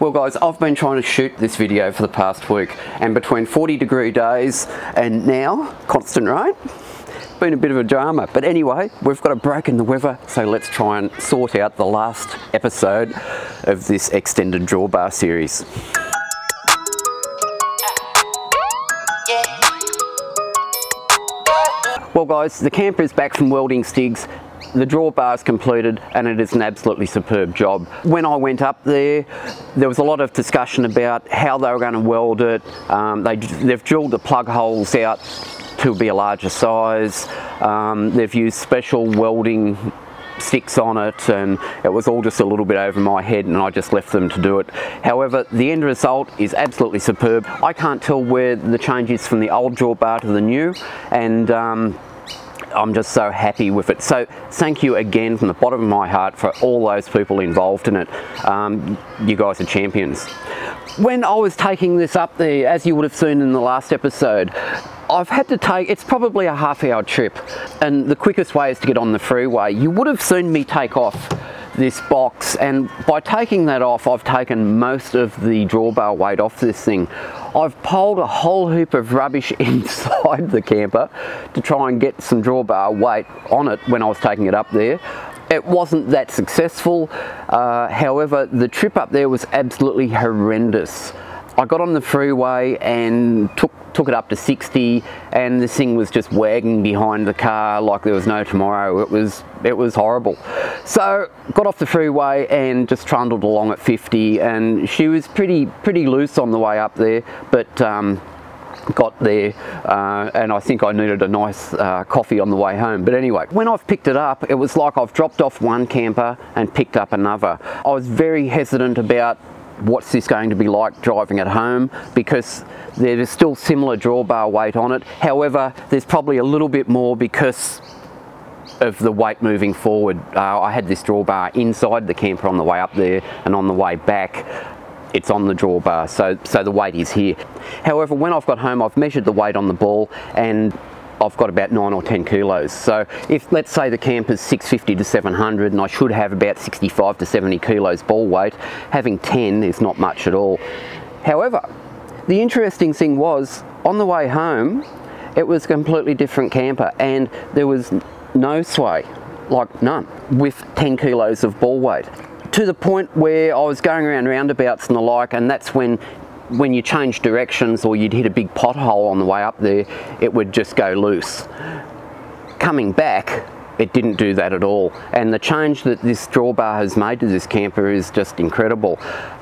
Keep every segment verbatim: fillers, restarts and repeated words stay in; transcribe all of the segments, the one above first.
Well guys, I've been trying to shoot this video for the past week, and between forty degree days and now, constant rain, been a bit of a drama. But anyway, we've got a break in the weather, so let's try and sort out the last episode of this extended drawbar series. Well guys, the camper is back from welding stigs. The drawbar is completed and it is an absolutely superb job. When I went up there, there was a lot of discussion about how they were going to weld it. Um, they, they've drilled the plug holes out to be a larger size. Um, they've used special welding sticks on it, and it was all just a little bit over my head, and I just left them to do it. However, the end result is absolutely superb. I can't tell where the change is from the old drawbar to the new, and um, I'm just so happy with it. So thank you again from the bottom of my heart for all those people involved in it. Um, you guys are champions. When I was taking this up there, as you would have seen in the last episode, I've had to take, it's probably a half hour trip, and the quickest way is to get on the freeway. You would have seen me take off this box, and by taking that off, I've taken most of the drawbar weight off this thing. I've piled a whole heap of rubbish inside the camper to try and get some drawbar weight on it when I was taking it up there. It wasn't that successful. Uh, however, the trip up there was absolutely horrendous. I got on the freeway and took took it up to sixty, and this thing was just wagging behind the car like there was no tomorrow. It was it was horrible. So got off the freeway and just trundled along at fifty, and she was pretty pretty loose on the way up there, but um, got there, uh, and I think I needed a nice uh, coffee on the way home. But anyway, when I've picked it up, it was like I've dropped off one camper and picked up another. I was very hesitant about what's this going to be like driving it home, because there is still similar drawbar weight on it. However, there's probably a little bit more because of the weight moving forward. Uh, I had this drawbar inside the camper on the way up there, and on the way back it's on the drawbar, so, so the weight is here. However, when I've got home, I've measured the weight on the ball, and I've got about nine or ten kilos. So if, let's say, the camper's six fifty to seven hundred, and I should have about sixty-five to seventy kilos ball weight, having ten is not much at all. However, the interesting thing was, on the way home, it was a completely different camper, and there was no sway, like none, with ten kilos of ball weight. To the point where I was going around roundabouts and the like, and that's when when you change directions or you'd hit a big pothole on the way up there, it would just go loose. Coming back, it didn't do that at all, and the change that this drawbar has made to this camper is just incredible.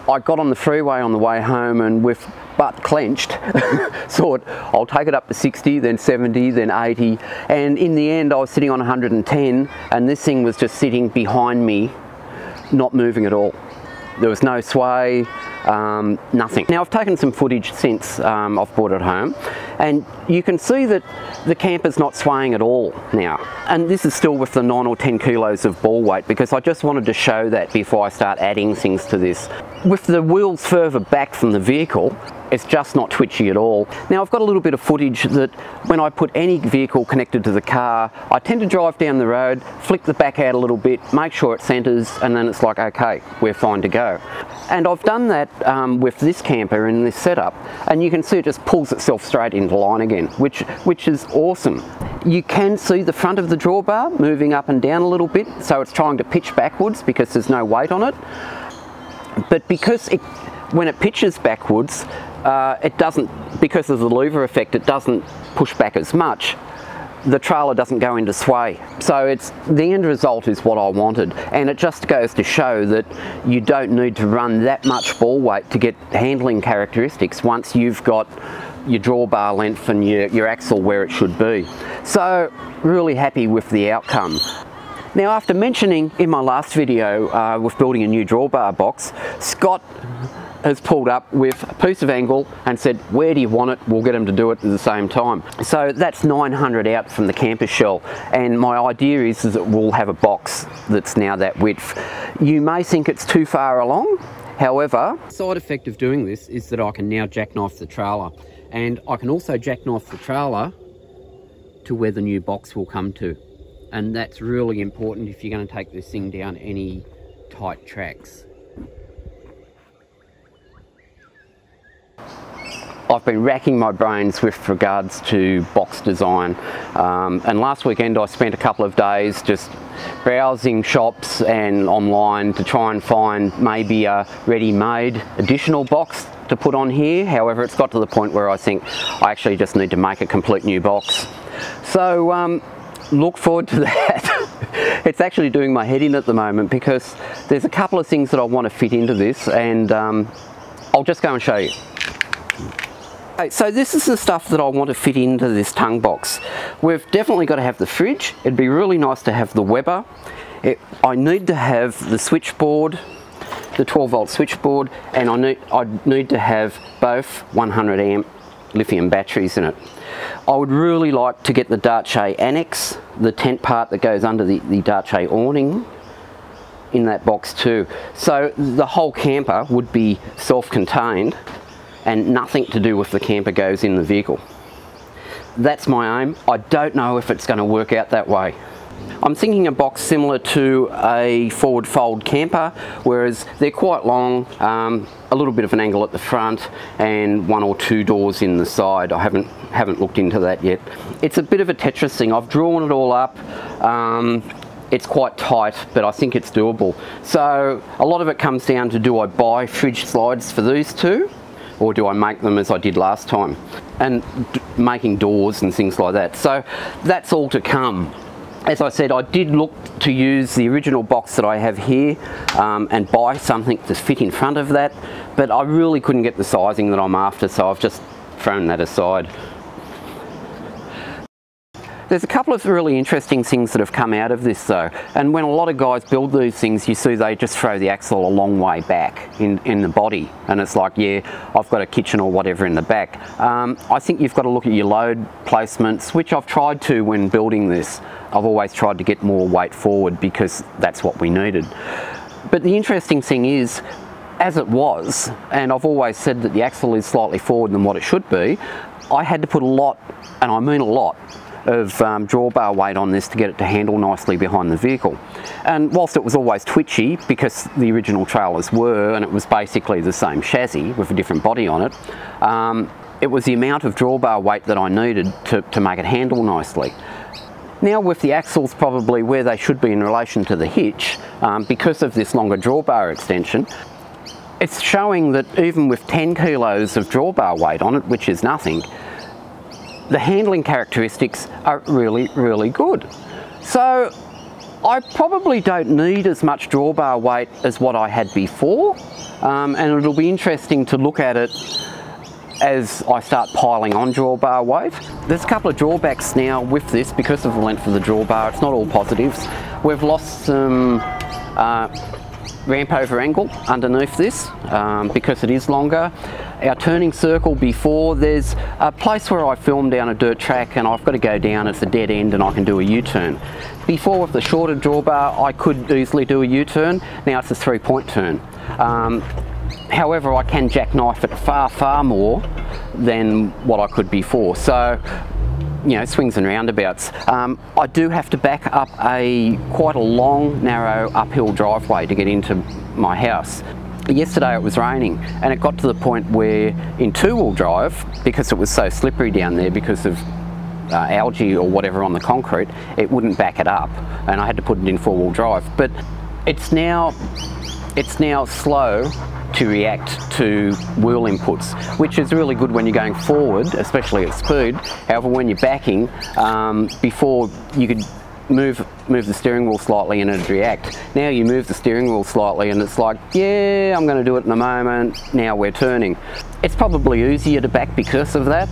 I got on the freeway on the way home, and with butt clenched thought, I'll take it up to sixty, then seventy, then eighty, and in the end I was sitting on one hundred and ten, and this thing was just sitting behind me, not moving at all. There was no sway, um, nothing. Now I've taken some footage since um, I've brought it home, and you can see that the camper's not swaying at all now. And this is still with the nine or ten kilos of ball weight, because I just wanted to show that before I start adding things to this. With the wheels further back from the vehicle, it's just not twitchy at all. Now I've got a little bit of footage that when I put any vehicle connected to the car, I tend to drive down the road, flick the back out a little bit, make sure it centres, and then it's like, okay, we're fine to go. And I've done that um, with this camper in this setup, and you can see it just pulls itself straight into line again, which, which is awesome. You can see the front of the drawbar moving up and down a little bit, so it's trying to pitch backwards because there's no weight on it. But because it, when it pitches backwards, Uh, it doesn't, because of the lever effect, it doesn't push back as much. The trailer doesn't go into sway. So it's, the end result is what I wanted. And it just goes to show that you don't need to run that much ball weight to get handling characteristics once you've got your drawbar length and your, your axle where it should be. So really happy with the outcome. Now, after mentioning in my last video uh, with building a new drawbar box, Scott has pulled up with a piece of angle and said, where do you want it? We'll get him to do it at the same time. So that's nine hundred out from the camper shell, and my idea is, is that we'll have a box that's now that width. You may think it's too far along, however, the side effect of doing this is that I can now jackknife the trailer, and I can also jackknife the trailer to where the new box will come to, and that's really important if you're going to take this thing down any tight tracks. I've been racking my brains with regards to box design, um, and last weekend I spent a couple of days just browsing shops and online to try and find maybe a ready-made additional box to put on here. However, it's got to the point where I think I actually just need to make a complete new box. So um, look forward to that. It's actually doing my head in at the moment because there's a couple of things that I want to fit into this, and um, I'll just go and show you. So this is the stuff that I want to fit into this tongue box. We've definitely got to have the fridge. It'd be really nice to have the Weber. It, I need to have the switchboard, the twelve volt switchboard, and I need, I need to have both one hundred amp lithium batteries in it. I would really like to get the Darche annex, the tent part that goes under the, the Darche awning, in that box too. So the whole camper would be self-contained, and nothing to do with the camper goes in the vehicle. That's my aim. I don't know if it's going to work out that way. I'm thinking a box similar to a forward fold camper, whereas they're quite long, um, a little bit of an angle at the front, and one or two doors in the side. I haven't haven't looked into that yet. It's a bit of a Tetris thing. I've drawn it all up. Um, It's quite tight, but I think it's doable. So a lot of it comes down to, do I buy fridge slides for these two, or do I make them as I did last time, and d making doors and things like that. So that's all to come. As I said, I did look to use the original box that I have here um, and buy something to fit in front of that, but I really couldn't get the sizing that I'm after, so I've just thrown that aside. There's a couple of really interesting things that have come out of this though, and when a lot of guys build these things, you see they just throw the axle a long way back in, in the body, and it's like, yeah, I've got a kitchen or whatever in the back. Um, I think you've got to look at your load placements, which I've tried to when building this. I've always tried to get more weight forward because that's what we needed. But the interesting thing is, as it was, and I've always said that the axle is slightly forward than what it should be, I had to put a lot, and I mean a lot, of um, drawbar weight on this to get it to handle nicely behind the vehicle. And whilst it was always twitchy because the original trailers were, and it was basically the same chassis with a different body on it, um, it was the amount of drawbar weight that I needed to, to make it handle nicely. Now with the axles probably where they should be in relation to the hitch, um, because of this longer drawbar extension, it's showing that even with ten kilos of drawbar weight on it, which is nothing, the handling characteristics are really, really good. So I probably don't need as much drawbar weight as what I had before, um, and it'll be interesting to look at it as I start piling on drawbar weight. There's a couple of drawbacks now with this because of the length of the drawbar. It's not all positives. We've lost some uh, ramp over angle underneath this um, because it is longer. Our turning circle before, there's a place where I film down a dirt track and I've got to go down, it's a dead end and I can do a U-turn. Before with the shorter drawbar I could easily do a U-turn, now it's a three point turn. Um, however, I can jackknife it far far more than what I could before, so you know, swings and roundabouts. Um, I do have to back up a quite a long, narrow uphill driveway to get into my house. Yesterday it was raining and it got to the point where in two-wheel drive, because it was so slippery down there because of uh, algae or whatever on the concrete, it wouldn't back it up and I had to put it in four-wheel drive. But it's now, it's now slow to react to wheel inputs, which is really good when you're going forward, especially at speed. However, when you're backing, um, before you could move move the steering wheel slightly and it'd react. Now you move the steering wheel slightly and it's like, yeah, I'm going to do it in a moment, now we're turning. It's probably easier to back because of that.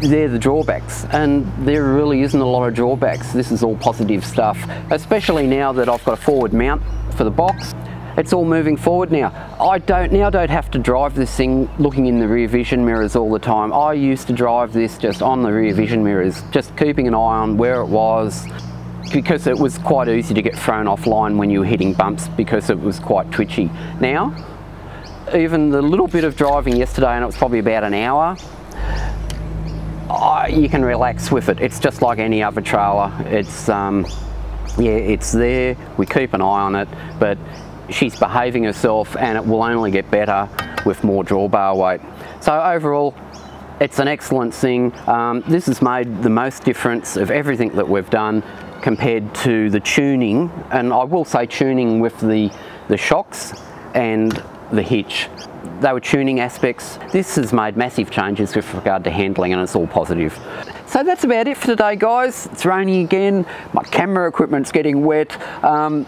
They're the drawbacks, and there really isn't a lot of drawbacks. This is all positive stuff, especially now that I've got a forward mount for the box. It's all moving forward now. I don't now don't have to drive this thing looking in the rear vision mirrors all the time. I used to drive this just on the rear vision mirrors, just keeping an eye on where it was, because it was quite easy to get thrown offline when you were hitting bumps because it was quite twitchy. Now, even the little bit of driving yesterday, and it was probably about an hour, I, you can relax with it. It's just like any other trailer. It's, um, yeah, it's there. We keep an eye on it, but she's behaving herself, and it will only get better with more drawbar weight. So overall, It's an excellent thing. Um, this has made the most difference of everything that we've done compared to the tuning, and I will say tuning with the, the shocks and the hitch. They were tuning aspects. This has made massive changes with regard to handling, and it's all positive. So that's about it for today, guys. It's raining again, my camera equipment's getting wet. Um,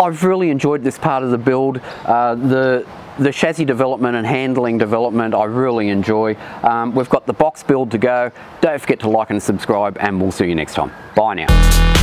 I've really enjoyed this part of the build. Uh, the The chassis development and handling development I really enjoy. Um, we've got the box build to go. Don't forget to like and subscribe, and we'll see you next time. Bye now.